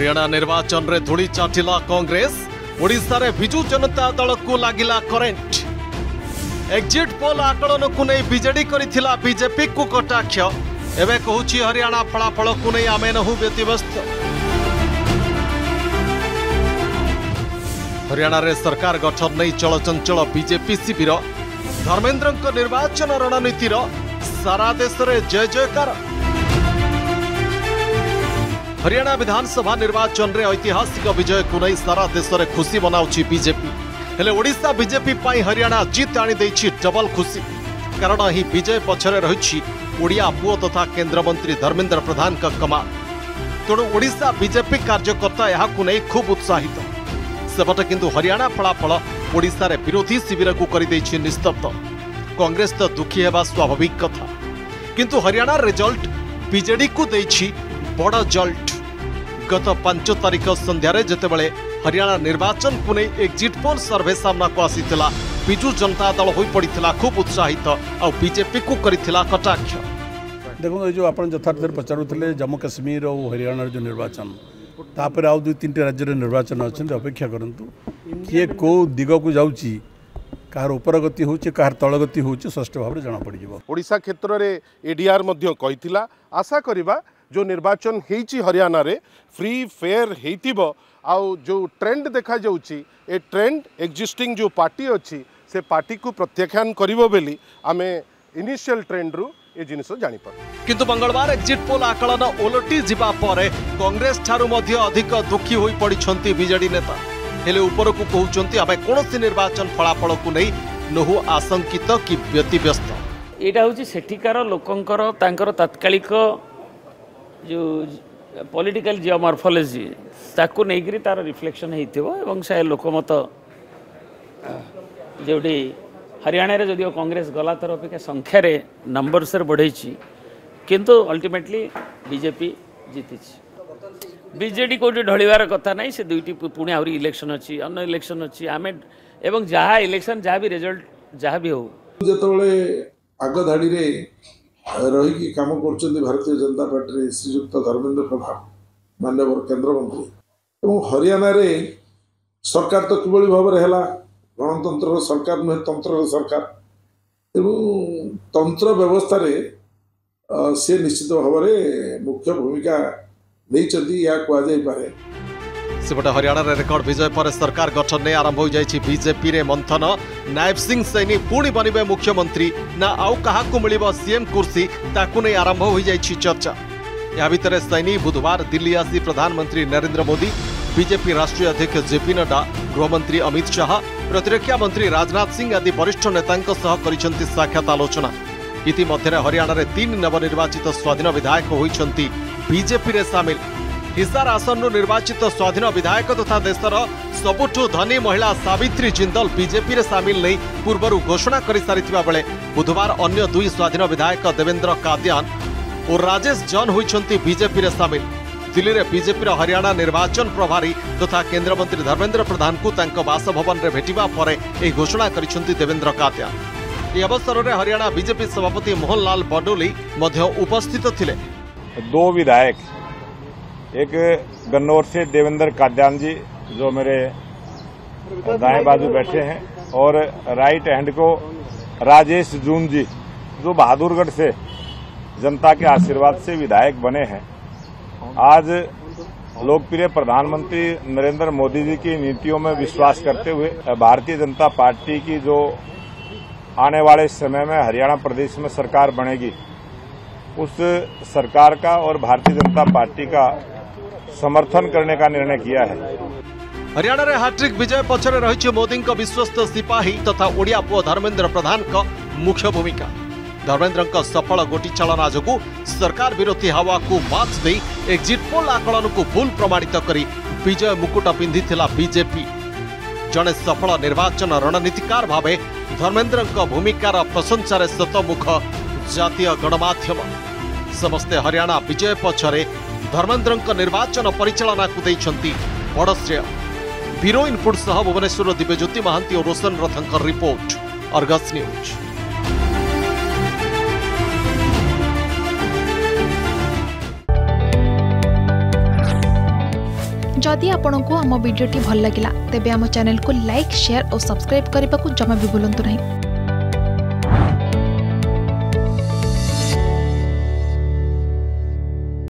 हरियाणा निर्वाचन रे धूली चाटिला कांग्रेस, ओडिशा रे बिजू जनता दल को लागिला करेन्ट। एक्जिट पोल आकलन को नहीं बीजेडी करिथिला बीजेपी को कटाक्ष, एबे कहूछि हरियाणा फलाफल को नहीं आमे नहु व्यतिव्यस्त। हरियाणा रे सरकार गठन नहीं चलचंचल बीजेपी शिविर, धर्मेंद्र निर्वाचन रणनीतिर सारा देश रे जय जयकार। हरियाणा विधानसभा निर्वाचन रे ऐतिहासिक विजय को नहीं सारा देश रे खुशी मनाउछि बीजेपी, हेले ओडिशा बीजेपी पाई हरियाणा जीत आनी दैछि डबल खुशी। कारण ही विजय पछरे रहिछि ओडिया पुओ तथा केंद्र मंत्री धर्मेंद्र प्रधान का कमा। तेणु ओडिशा बीजेपी कार्यकर्ता यहा को नहीं खूब उत्साहित। सेपटे किंतु हरियाणा फलाफल ओडिशा रे विरोधी शिविर को करि दैछि निस्तब्ध। कांग्रेस तो दुखी हेबा स्वाभाविक कथा, किंतु हरियाणा रिजल्ट बीजेडी को दैछि बड़ा जल्ट। गत 5 तारिख संध्यारे जेतेबेले हरियाणा निर्वाचन को नहीं एक्जिट पोल सर्वे सामना को आसीथिला, बिजू जनता दल होई पड़ीथिला खूब उत्साहित और बीजेपी को करिथिला कटाक्ष। देखो जो आपण यथार्थ पचारुथिले जम्मू कश्मीर और हरियाणा जो निर्वाचन तापर आउ दुई तीन राज्य निर्वाचन अच्छे अपेक्षा करंतु किए को दिग को जाउची, कार उपर गति होउची कार तळ गति होउची स्पष्ट भाव में जाना पड़ जिवो। ओडिसा क्षेत्र रे एडीआर मध्ये कहिथिला आशा करबा जो निर्वाचन होईची हरियाणा रे फ्री फेयर हेतिबो। आउ जो ट्रेंड देखा जाउची ए ट्रेंड एक्जिस्टिंग जो पार्टी अछि से पार्टी को प्रत्याख्यान करिवो बेली आमे इनिशियल ट्रेंड रु ए जिनिसो जानि पर। किंतु मंगलवार एक्जिट पोल आकलन ओलटी जिबा परे कांग्रेस ठारु मध्ये अधिक दुखी होई पडिछंती बीजेडी नेता, हेले ऊपर को कहउचंती आमे कोनोसी निर्वाचन फलाफल को नै नहु आशंकित कि व्यतिव्यस्त। एटा होची सेठिकार लोकंकर तांकर तात्कालिक जो पॉलिटिकल जियोमॉर्फोलॉजी ताकू नहीं तार रिफ्लेक्शन एवं से लोकमत जोटी हरियाणा रे जदिव कांग्रेस गला तर अपेक्षा संख्यार नंबर्स बढ़े किंतु अल्टीमेटली बीजेपी जीति। बीजेडी कोटी ढलिवार कथा ना, से दुईटी पुणी आहरी इलेक्शन अच्छी अन्य इलेक्शन अच्छी आम एवं जहाँ इलेक्शन जहाँ भी रिजल्ट जहाँ भी हो जिते आग धाड़ी रही काम कर भारतीय जनता पार्टी श्रीजुक्त धर्मेंद्र प्रधान माननीय केंद्र मंत्री एवं हरियाणा रे सरकार तो किभली भाव में है गणतंत्र सरकार नुहे तंत्र सरकार एवं तंत्र व्यवस्था रे से निश्चित भाव में मुख्य भूमिका नहीं कहे। सेपटे हरियाणा रे रिकॉर्ड विजय पर सरकार गठन ने आरंभ हो जाइछि बीजेपी रे मंथन। नायब सिंह सैनी पुणी बनबे मुख्यमंत्री ना आउ कहा को मिलिबो सीएम कुर्सी ताकू ने आरंभ हो जाइछि चर्चा। या भीतर सैनी बुधवार दिल्ली आसी प्रधानमंत्री नरेंद्र मोदी, बीजेपी राष्ट्रीय अध्यक्ष जेपी नड्डा, गृहमंत्री अमित शाह, प्रतिरक्षा मंत्री राजनाथ सिंह आदि वरिष्ठ नेतांक सह करिसंति साक्षात आलोचना। इतिमध्ये हरियाणा रे 3 नवनिर्वाचित स्वाधीन विधायक होइछंती बीजेपी रे शामिल। हिसार आसन निर्वाचित स्वाधीन विधायक तथा देशर सबुठू धनी महिला सावित्री जिंदल बीजेपी रे शामिल नहीं पूर्वर घोषणा कर सारिथिबा बेले बुधवार अन्य दुई स्वाधीन विधायक देवेंद्र कादयान और राजेश जून होइछंती बीजेपी रे शामिल। दिल्ली रे बीजेपी रे हरियाणा निर्वाचन प्रभारी तथा केंद्र मंत्री धर्मेंद्र प्रधान को तांको बासभवन रे भेटिबा परे ए घोषणा करिसंती देवेंद्र कादयान। ए अवसर रे हरियाणा बीजेपी सभापति मोहनलाल बडौली मध्ये उपस्थित थिले। दो विधायक, एक गन्नौर से देवेंद्र कादयान जी जो मेरे दाएं बाजू बैठे हैं और राइट हैंड को राजेश जून जी जो बहादुरगढ़ से जनता के आशीर्वाद से विधायक बने हैं। आज लोकप्रिय प्रधानमंत्री नरेंद्र मोदी जी की नीतियों में विश्वास करते हुए भारतीय जनता पार्टी की जो आने वाले समय में हरियाणा प्रदेश में सरकार बनेगी उस सरकार का और भारतीय जनता पार्टी का समर्थन करने का निर्णय किया है। हरियाणा रे हाट्रिक विजय पछरे रहिछि मोदी का विश्वस्त सिपाही तथा ओडिया पुओ धर्मेंद्र प्रधान का मुख्य भूमिका। धर्मेंद्र का सफल गोटी चालना जोगु सरकार विरोधी हवा को मात दे एक्जिट पोल आकलन को भूल प्रमाणित करी विजय मुकुट पिंधिथिला बीजेपी। जड़े सफल निर्वाचन रणनीतिकार भावे धर्मेंद्र का भूमिकार प्रशंसार शतमुख जातीय गणमाध्यम। समस्ते हरियाणा विजय पछरे धर्मेंद्र निर्वाचन परिचालना को देइछंती बड़ श्रेय। ब्यूरो इनपुट सह भुवनेश्वर दिव्यज्योति महांती और Roshan Rathankar report, Argus news. जदि आपंक आम भिडी भल लगा तेब आम चैनल को लाइक, शेयर और सब्सक्राइब करने को जमा भी भूलु ना।